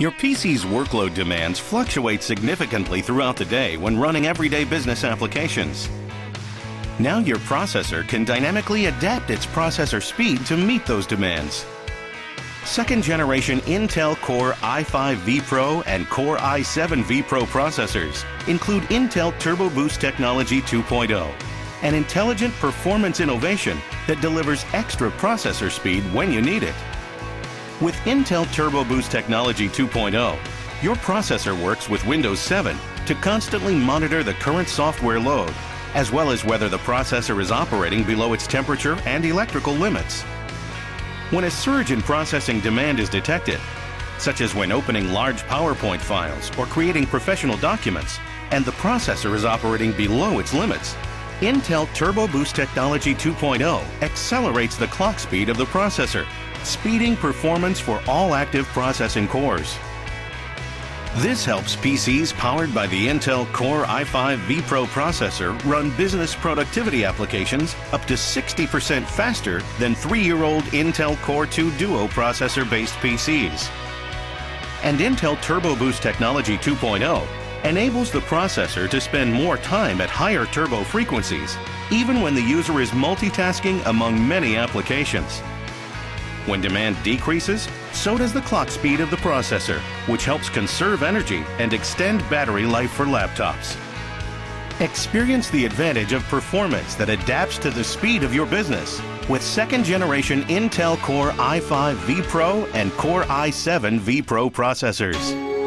Your PC's workload demands fluctuate significantly throughout the day when running everyday business applications. Now your processor can dynamically adapt its processor speed to meet those demands. Second-generation Intel Core i5 vPro and Core i7 vPro processors include Intel Turbo Boost Technology 2.0, an intelligent performance innovation that delivers extra processor speed when you need it. With Intel Turbo Boost Technology 2.0, your processor works with Windows 7 to constantly monitor the current software load, as well as whether the processor is operating below its temperature and electrical limits. When a surge in processing demand is detected, such as when opening large PowerPoint files or creating professional documents, and the processor is operating below its limits, Intel Turbo Boost Technology 2.0 accelerates the clock speed of the processor, speeding performance for all active processing cores. This helps PCs powered by the Intel Core i5 vPro processor run business productivity applications up to 60% faster than 3-year-old Intel Core 2 Duo processor-based PCs. And Intel Turbo Boost Technology 2.0 enables the processor to spend more time at higher turbo frequencies, even when the user is multitasking among many applications. When demand decreases, so does the clock speed of the processor, which helps conserve energy and extend battery life for laptops. Experience the advantage of performance that adapts to the speed of your business with second-generation Intel Core i5 vPro and Core i7 vPro processors.